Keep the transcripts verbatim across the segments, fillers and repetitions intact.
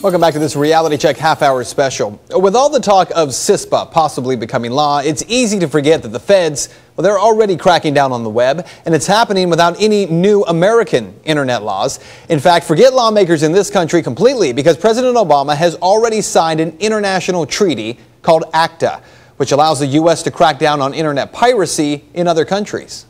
Welcome back to this Reality Check half-hour special. With all the talk of CISPA possibly becoming law, it's easy to forget that the feds, well, they're already cracking down on the web, and it's happening without any new American internet laws. In fact, forget lawmakers in this country completely, because President Obama has already signed an international treaty called ACTA, which allows the U S to crack down on internet piracy in other countries.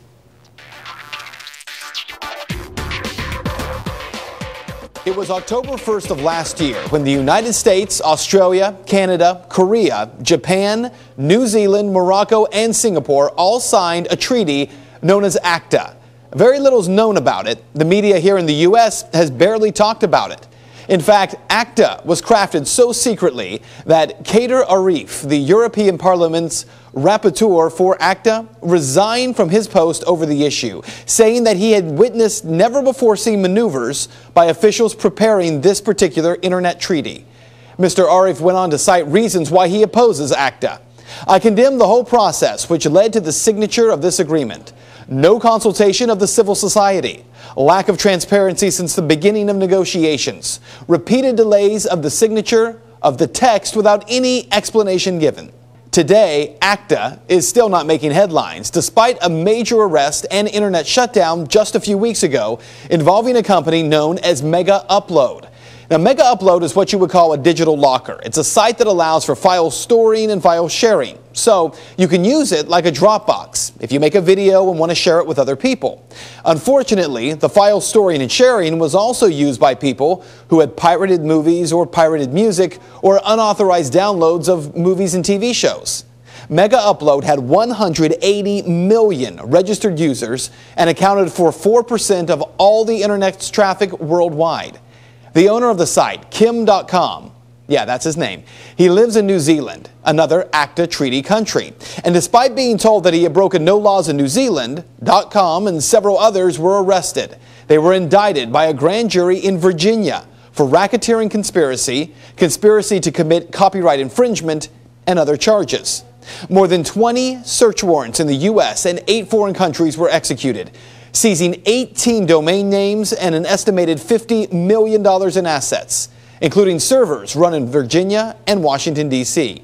It was October first of last year when the United States, Australia, Canada, Korea, Japan, New Zealand, Morocco, and Singapore all signed a treaty known as ACTA. Very little is known about it. The media here in the U S has barely talked about it. In fact, ACTA was crafted so secretly that Kader Arif, the European Parliament's rapporteur for ACTA, resigned from his post over the issue, saying that he had witnessed never-before-seen maneuvers by officials preparing this particular internet treaty. Mister Arif went on to cite reasons why he opposes ACTA. "I condemn the whole process which led to the signature of this agreement. No consultation of the civil society. Lack of transparency since the beginning of negotiations. Repeated delays of the signature of the text without any explanation given." Today, ACTA is still not making headlines, despite a major arrest and internet shutdown just a few weeks ago involving a company known as Mega Upload. Now, Mega Upload is what you would call a digital locker. It's a site that allows for file storing and file sharing, so you can use it like a Dropbox if you make a video and want to share it with other people. Unfortunately, the file storing and sharing was also used by people who had pirated movies or pirated music or unauthorized downloads of movies and T V shows. Mega Upload had one hundred eighty million registered users and accounted for four percent of all the internet's traffic worldwide. The owner of the site, Kim dot com, yeah, that's his name. He lives in New Zealand, another ACTA treaty country. And despite being told that he had broken no laws in New Zealand, Dotcom and several others were arrested. They were indicted by a grand jury in Virginia for racketeering conspiracy, conspiracy to commit copyright infringement, and other charges. More than twenty search warrants in the U S and eight foreign countries were executed, seizing eighteen domain names and an estimated fifty million dollars in assets, including servers run in Virginia and Washington, D C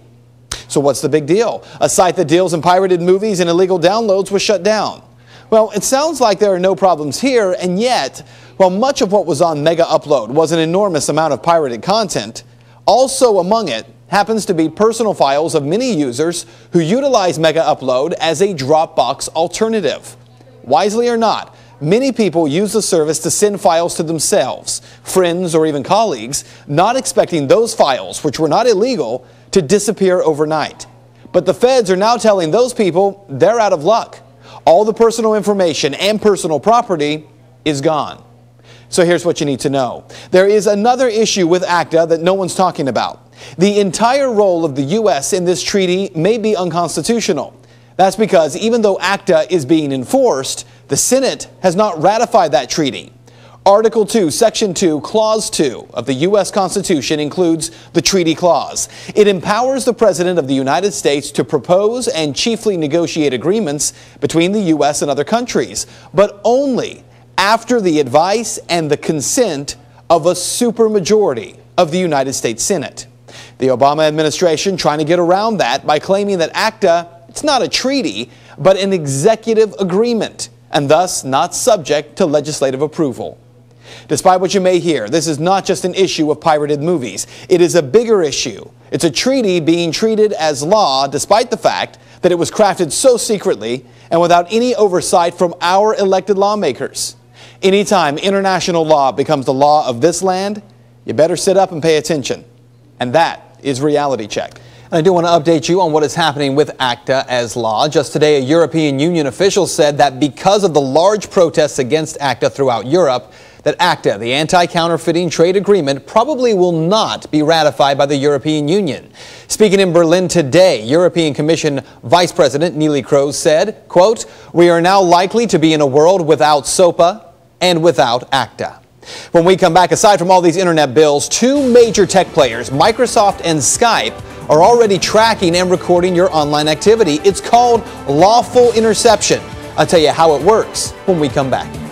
So what's the big deal? A site that deals in pirated movies and illegal downloads was shut down. Well, it sounds like there are no problems here, and yet, while much of what was on Mega Upload was an enormous amount of pirated content, also among it happens to be personal files of many users who utilize Mega Upload as a Dropbox alternative. Wisely or not, many people use the service to send files to themselves, friends, or even colleagues, not expecting those files, which were not illegal, to disappear overnight. But the feds are now telling those people they're out of luck. All the personal information and personal property is gone. So here's what you need to know. There is another issue with ACTA that no one's talking about. The entire role of the U S in this treaty may be unconstitutional. That's because even though ACTA is being enforced, the Senate has not ratified that treaty. Article two, Section two, Clause two of the U S Constitution includes the treaty clause. It empowers the President of the United States to propose and chiefly negotiate agreements between the U S and other countries, but only after the advice and the consent of a supermajority of the United States Senate. The Obama administration trying to get around that by claiming that ACTA, it's not a treaty, but an executive agreement, and thus not subject to legislative approval. Despite what you may hear, this is not just an issue of pirated movies. It is a bigger issue. It's a treaty being treated as law, despite the fact that it was crafted so secretly and without any oversight from our elected lawmakers. Anytime international law becomes the law of this land, you better sit up and pay attention. And that is Reality Check. I do want to update you on what is happening with ACTA as law. Just today, a European Union official said that because of the large protests against ACTA throughout Europe, that ACTA, the anti-counterfeiting trade agreement, probably will not be ratified by the European Union. Speaking in Berlin today, European Commission Vice President Neelie Kroes said, quote, "We are now likely to be in a world without SOPA and without ACTA." When we come back, aside from all these internet bills, two major tech players, Microsoft and Skype, are already tracking and recording your online activity. It's called lawful interception. I'll tell you how it works when we come back.